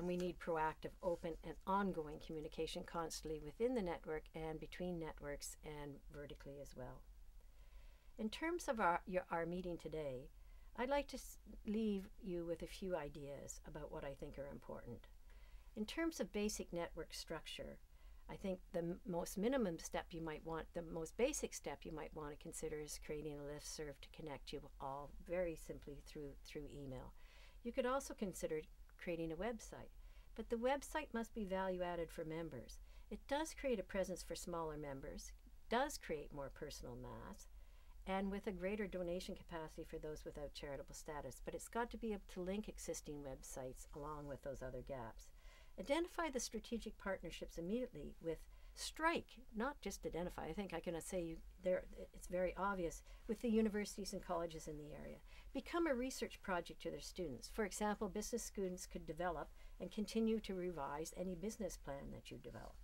and we need proactive, open, and ongoing communication constantly within the network and between networks and vertically as well. In terms of our meeting today, I'd like to leave you with a few ideas about what I think are important. In terms of basic network structure, I think the most basic step you might want to consider is creating a listserv to connect you all very simply through email. You could also consider creating a website, but the website must be value added for members. It does create a presence for smaller members, does create more personal mass, and with a greater donation capacity for those without charitable status, but it's got to be able to link existing websites along with those other gaps. Identify the strategic partnerships immediately with Strike, not just identify. I think I can say it's very obvious with the universities and colleges in the area. Become a research project to their students. For example, business students could develop and continue to revise any business plan that you develop.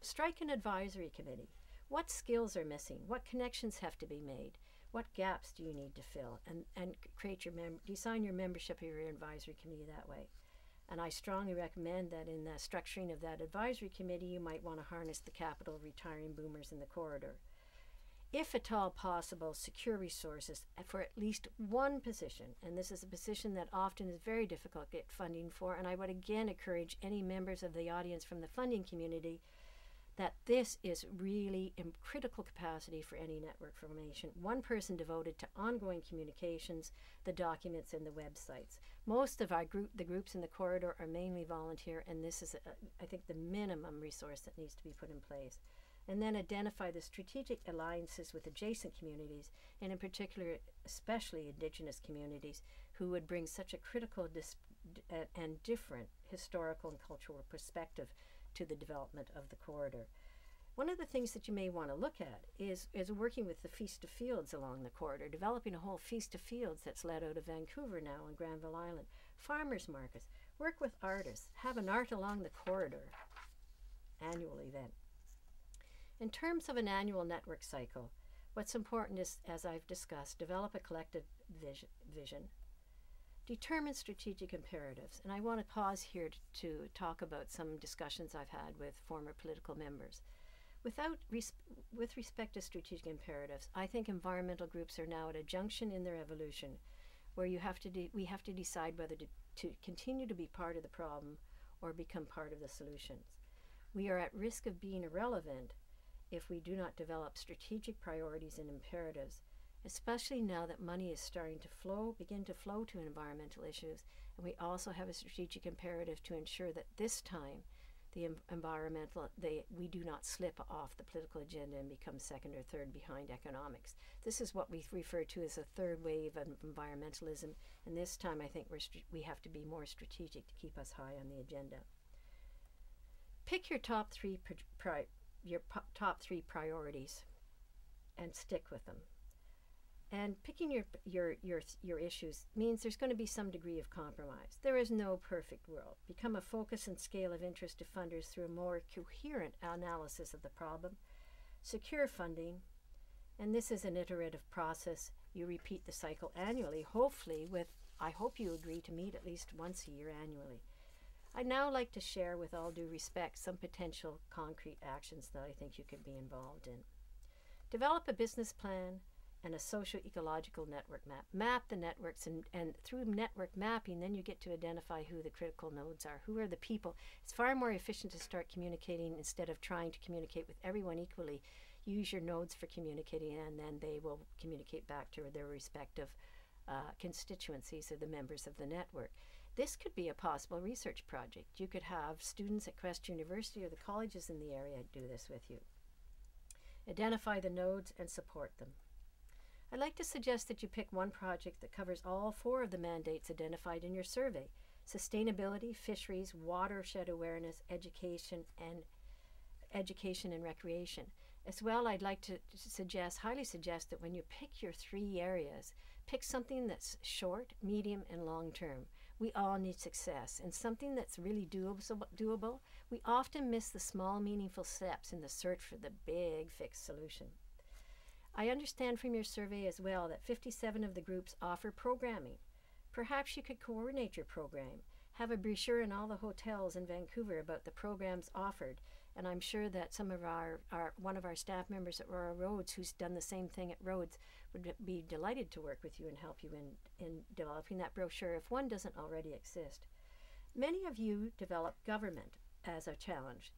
Strike an advisory committee. What skills are missing? What connections have to be made? What gaps do you need to fill? And create your design your membership or your advisory committee that way. And I strongly recommend that in the structuring of that advisory committee, you might want to harness the capital of retiring boomers in the corridor. If at all possible, secure resources for at least one position. And this is a position that often is very difficult to get funding for. And I would again encourage any members of the audience from the funding community that this is really a critical capacity for any network formation. One person devoted to ongoing communications, the documents, and the websites. Most of our the groups in the corridor are mainly volunteer, and this is, I think, the minimum resource that needs to be put in place. And then identify the strategic alliances with adjacent communities, and in particular, especially Indigenous communities, who would bring such a critical and different historical and cultural perspective to the development of the corridor. One of the things that you may want to look at is working with the Feast of Fields along the corridor, developing a whole Feast of Fields that's led out of Vancouver now on Granville Island. Farmers markets, work with artists, have an art along the corridor annual event. In terms of an annual network cycle, what's important is, as I've discussed, develop a collective vision. Determine strategic imperatives, and I want to pause here to talk about some discussions I've had with former political members. With respect to strategic imperatives, I think environmental groups are now at a junction in their evolution where we have to decide whether to continue to be part of the problem or become part of the solutions. We are at risk of being irrelevant if we do not develop strategic priorities and imperatives, especially now that money is starting to begin to flow to environmental issues. And we also have a strategic imperative to ensure that this time the we do not slip off the political agenda and become second or third behind economics. This is what we refer to as a third wave of environmentalism, and this time I think we have to be more strategic to keep us high on the agenda. Pick your top three priorities and stick with them. And picking your issues means there's going to be some degree of compromise. There is no perfect world. Become a focus and scale of interest to funders through a more coherent analysis of the problem. Secure funding. And this is an iterative process. You repeat the cycle annually, hopefully with, I hope you agree to meet at least once a year annually. I'd now like to share, with all due respect, some potential concrete actions that I think you could be involved in. Develop a business plan and a socio-ecological network map. Map the networks, and through network mapping, then you get to identify who the critical nodes are, who are the people. It's far more efficient to start communicating instead of trying to communicate with everyone equally. Use your nodes for communicating, and then they will communicate back to their respective constituencies or the members of the network. This could be a possible research project. You could have students at Quest University or the colleges in the area do this with you. Identify the nodes and support them. I'd like to suggest that you pick one project that covers all four of the mandates identified in your survey: sustainability, fisheries, watershed awareness, education and recreation. As well, I'd like to highly suggest that when you pick your three areas, pick something that's short, medium, and long term. We all need success, and something that's really doable. We often miss the small, meaningful steps in the search for the big fixed solution. I understand from your survey as well that 57 of the groups offer programming. Perhaps you could coordinate your program have a brochure in all the hotels in Vancouver about the programs offered, and I'm sure that some of one of our staff members at Royal Roads, who's done the same thing at Roads, would be delighted to work with you and help you in developing that brochure if one doesn't already exist. Many of you develop government as a challenge.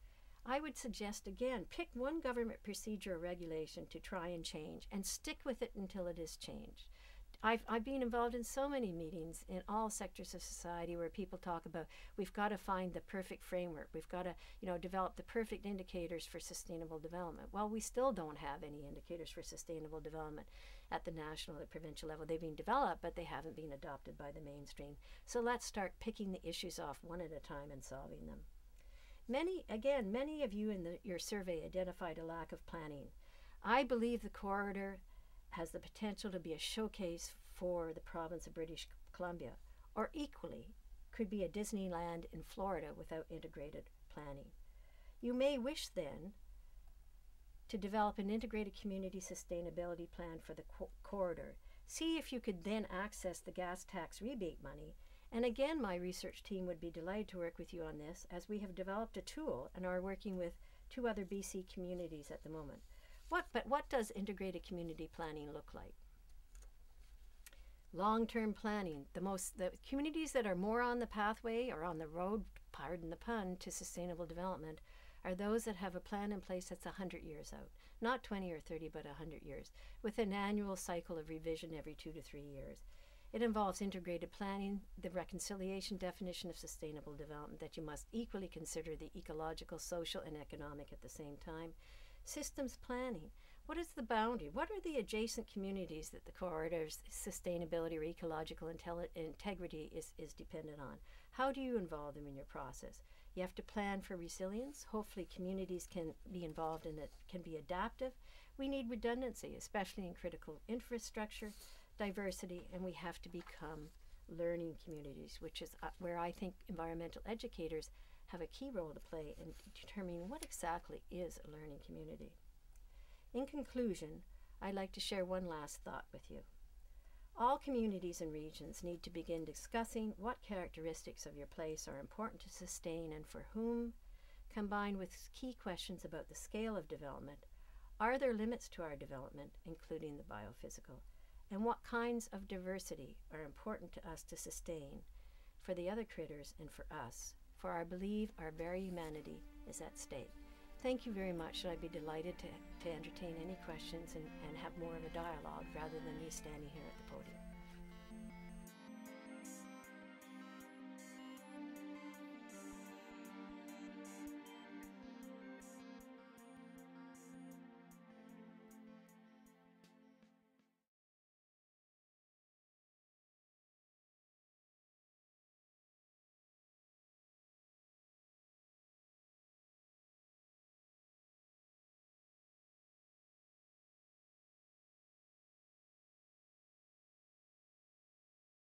I would suggest, again, pick one government procedure or regulation to try and change and stick with it until it is changed. I've been involved in so many meetings in all sectors of society where people talk about we've got to find the perfect framework, we've got to develop the perfect indicators for sustainable development. Well, we still don't have any indicators for sustainable development at the national or the provincial level. They've been developed, but they haven't been adopted by the mainstream. So let's start picking the issues off one at a time and solving them. Many of you in your survey identified a lack of planning. I believe the corridor has the potential to be a showcase for the province of British Columbia, or equally could be a Disneyland in Florida without integrated planning. You may wish then to develop an integrated community sustainability plan for the corridor. See if you could then access the gas tax rebate money. And again, my research team would be delighted to work with you on this, as we have developed a tool and are working with 2 other BC communities at the moment. But what does integrated community planning look like? Long-term planning. The communities that are more on the pathway or on the road, pardon the pun, to sustainable development are those that have a plan in place that's 100 years out. Not 20 or 30, but 100 years, with an annual cycle of revision every 2 to 3 years. It involves integrated planning, the reconciliation definition of sustainable development, that you must equally consider the ecological, social, and economic at the same time. Systems planning. What is the boundary? What are the adjacent communities that the corridor's sustainability or ecological integrity is dependent on? How do you involve them in your process? You have to plan for resilience. Hopefully communities can be involved in it, can be adaptive. We need redundancy, especially in critical infrastructure, diversity, and we have to become learning communities, which is where I think environmental educators have a key role to play in determining what exactly is a learning community. In conclusion, I'd like to share one last thought with you. All communities and regions need to begin discussing what characteristics of your place are important to sustain and for whom, combined with key questions about the scale of development. Are there limits to our development, including the biophysical? And what kinds of diversity are important to us to sustain for the other critters and for us, for I believe our very humanity is at stake. Thank you very much, and I'd be delighted to entertain any questions and have more of a dialogue rather than me standing here at the podium.